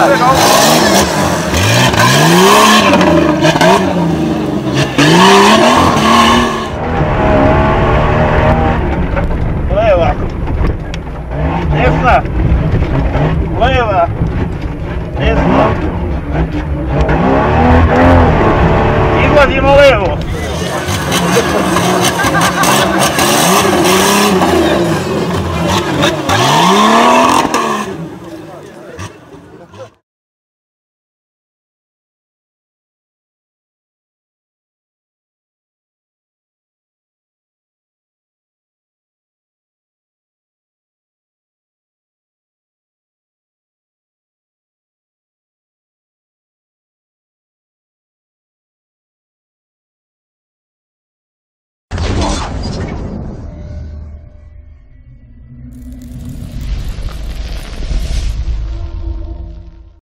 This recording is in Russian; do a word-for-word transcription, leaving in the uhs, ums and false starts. Лейла! Лейла! Лейла! Лейла! И вот ему Лейлу!